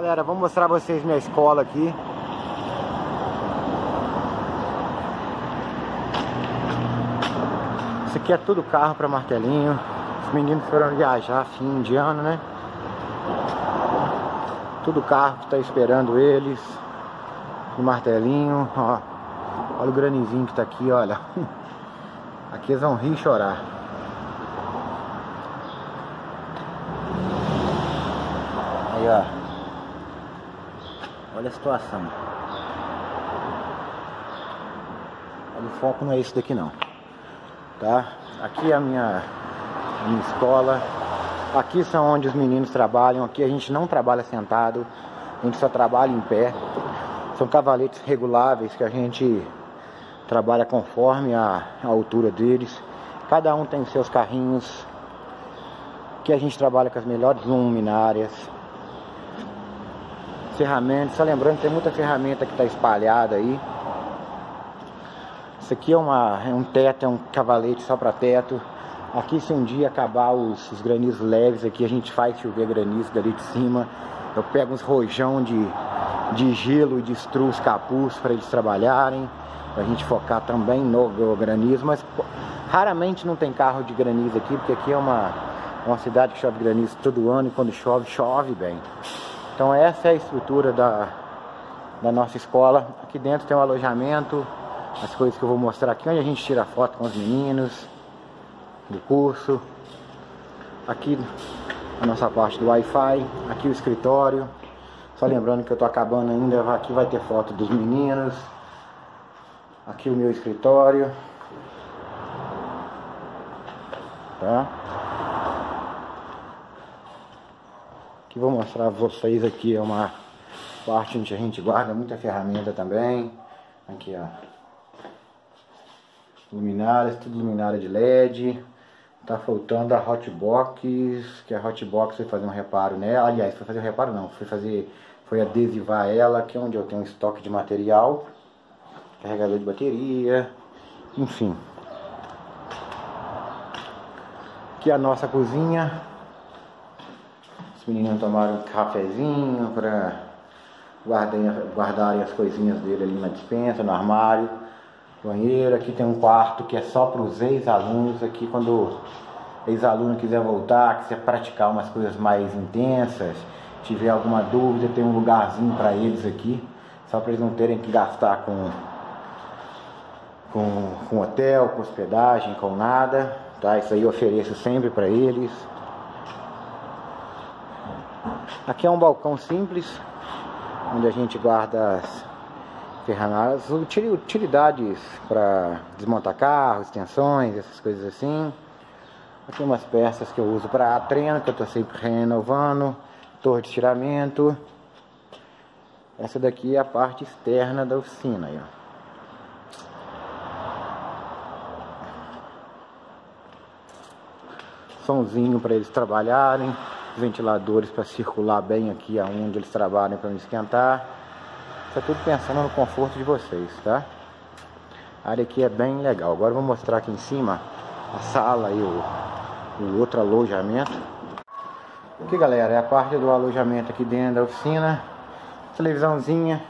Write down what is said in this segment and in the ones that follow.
Galera, vou mostrar a vocês minha escola aqui. Isso aqui é tudo carro para martelinho. Os meninos foram viajar, fim de ano, né? Tudo carro que tá esperando eles. O martelinho, ó. Olha o granizinho que tá aqui, olha. Aqui eles vão rir e chorar. Aí, ó. Olha a situação. O foco não é esse daqui, não. Tá? Aqui é a minha escola. Aqui são onde os meninos trabalham. Aqui a gente não trabalha sentado. A gente só trabalha em pé. São cavaletes reguláveis que a gente trabalha conforme a altura deles. Cada um tem seus carrinhos. Aqui a gente trabalha com as melhores luminárias. Ferramentas. Só lembrando que tem muita ferramenta que está espalhada aí. Isso aqui é um teto, é um cavalete só para teto. Aqui, se um dia acabar os granizos leves, aqui a gente faz chover granizo dali de cima. Eu pego uns rojão de gelo e destruo os capuz para eles trabalharem, para a gente focar também no granizo. Mas raramente não tem carro de granizo aqui, porque aqui é uma cidade que chove granizo todo ano, e quando chove, chove bem. Então essa é a estrutura da nossa escola. Aqui dentro tem um alojamento. As coisas que eu vou mostrar aqui, onde a gente tira foto com os meninos do curso. Aqui a nossa parte do Wi-Fi. Aqui o escritório. Só lembrando que eu tô acabando ainda. Aqui vai ter foto dos meninos. Aqui o meu escritório. Tá? Aqui vou mostrar a vocês. Aqui é uma parte onde a gente guarda muita ferramenta também. Aqui, ó. Luminárias, tudo luminária de LED. Tá faltando a Hotbox, que a Hotbox foi fazer um reparo nela. Aliás, foi fazer um reparo não, foi adesivar ela, que é onde eu tenho um estoque de material. Carregador de bateria, enfim. Aqui a nossa cozinha. Os meninos tomaram um cafezinho para guardarem as coisinhas dele ali na dispensa, no armário. Banheiro, aqui tem um quarto que é só para os ex-alunos. Aqui, quando o ex-aluno quiser voltar, quiser praticar umas coisas mais intensas, tiver alguma dúvida, tem um lugarzinho para eles aqui, só para eles não terem que gastar com hotel, com hospedagem, com nada, tá? Isso aí eu ofereço sempre para eles. Aqui é um balcão simples, onde a gente guarda as ferramentas, utilidades para desmontar carro, extensões, essas coisas assim. Aqui umas peças que eu uso para treino, que eu tô sempre renovando. Torre de estiramento. Essa daqui é a parte externa da oficina aí, ó. Somzinho para eles trabalharem. Ventiladores para circular bem aqui aonde eles trabalham, para não esquentar. Tá tudo pensando no conforto de vocês, tá? A área aqui é bem legal. Agora eu vou mostrar aqui em cima a sala e o outro alojamento. Aqui, galera, é a parte do alojamento aqui dentro da oficina. Televisãozinha.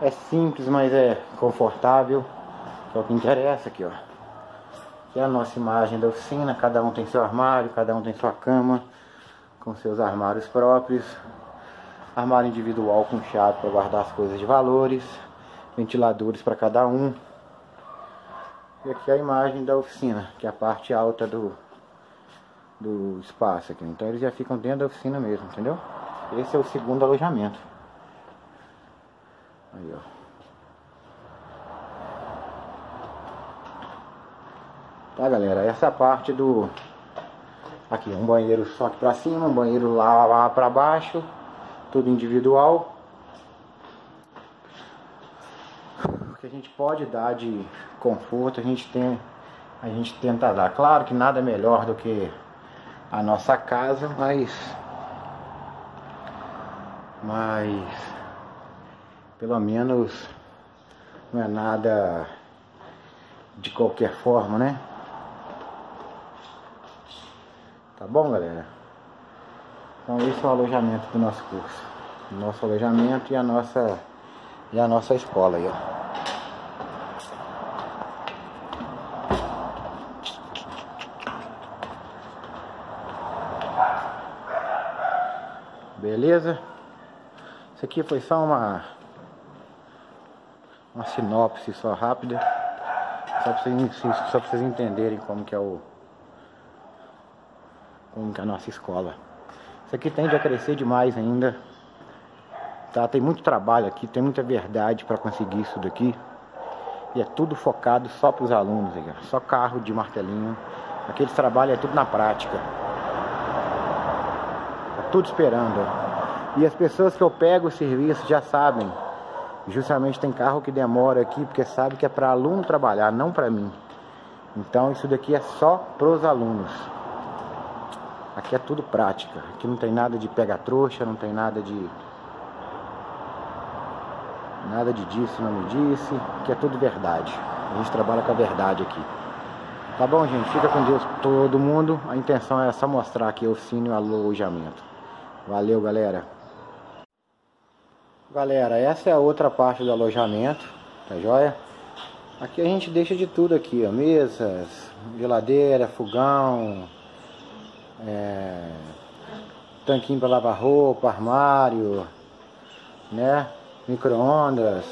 É simples, mas é confortável. É o que interessa aqui, ó. Aqui é a nossa imagem da oficina. Cada um tem seu armário, cada um tem sua cama, com seus armários próprios. Armário individual com chave para guardar as coisas de valores. Ventiladores para cada um. E aqui a imagem da oficina, que é a parte alta do espaço aqui. Então eles já ficam dentro da oficina mesmo, entendeu? Esse é o segundo alojamento. Aí, ó. Tá, galera? Essa parte do... Aqui, um banheiro só aqui para cima, um banheiro lá para baixo. Tudo individual. O que a gente pode dar de conforto, a gente tenta dar. Claro que nada melhor do que a nossa casa, mas pelo menos não é nada de qualquer forma, né? Tá bom, galera? Então esse é o alojamento do nosso curso. nosso alojamento e a nossa escola aí, ó. Beleza? Isso aqui foi só uma sinopse só rápida, só pra vocês entenderem como que é a nossa escola. Isso aqui tende a crescer demais ainda, tá? Tem muito trabalho aqui, tem muita verdade para conseguir isso daqui, e é tudo focado só para os alunos, né? Só carro de martelinho, aquele trabalho é tudo na prática. Tudo esperando, e as pessoas que eu pego o serviço já sabem, justamente tem carro que demora aqui porque sabe que é para aluno trabalhar, não para mim. Então isso daqui é só pros alunos. Aqui é tudo prática, aqui não tem nada de pega trouxa, não tem nada de disse, não me disse, que é tudo verdade. A gente trabalha com a verdade aqui. Tá bom, gente? Fica com Deus todo mundo. A intenção é só mostrar aqui a oficina e o alojamento. Valeu, galera. Galera, essa é a outra parte do alojamento, tá joia? Aqui a gente deixa de tudo aqui, ó. Mesas, geladeira, fogão, tanquinho para lavar roupa, armário, né? Micro-ondas,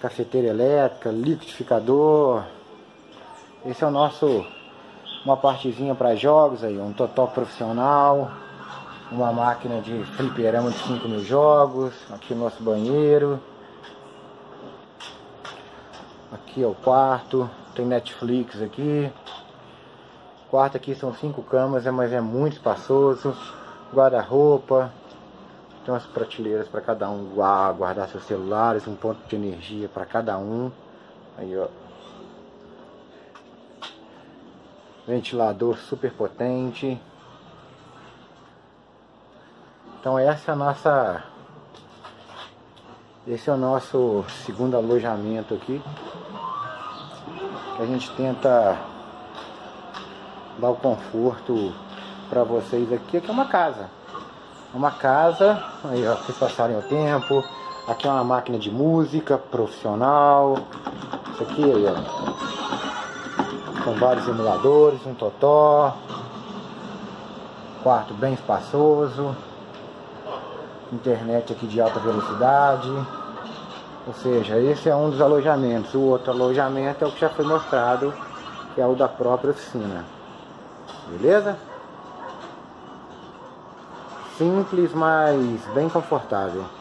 cafeteira elétrica, liquidificador. Esse é o nosso, uma partezinha para jogos aí, um totó profissional, uma máquina de fliperama de 5.000 jogos, aqui o nosso banheiro, aqui é o quarto, tem Netflix aqui, quarto aqui são 5 camas, mas é muito espaçoso, guarda-roupa, tem umas prateleiras para cada um guardar seus celulares, um ponto de energia para cada um, aí ó. Ventilador super potente. Então essa é a nossa, esse é o nosso segundo alojamento aqui, que a gente tenta dar o conforto para vocês aqui, que é uma casa aí ó, pra vocês passarem o tempo. Aqui é uma máquina de música profissional, isso aqui aí ó, com vários emuladores, um totó, quarto bem espaçoso, internet aqui de alta velocidade. Ou seja, esse é um dos alojamentos. O outro alojamento é o que já foi mostrado, que é o da própria oficina. Beleza? Simples, mas bem confortável.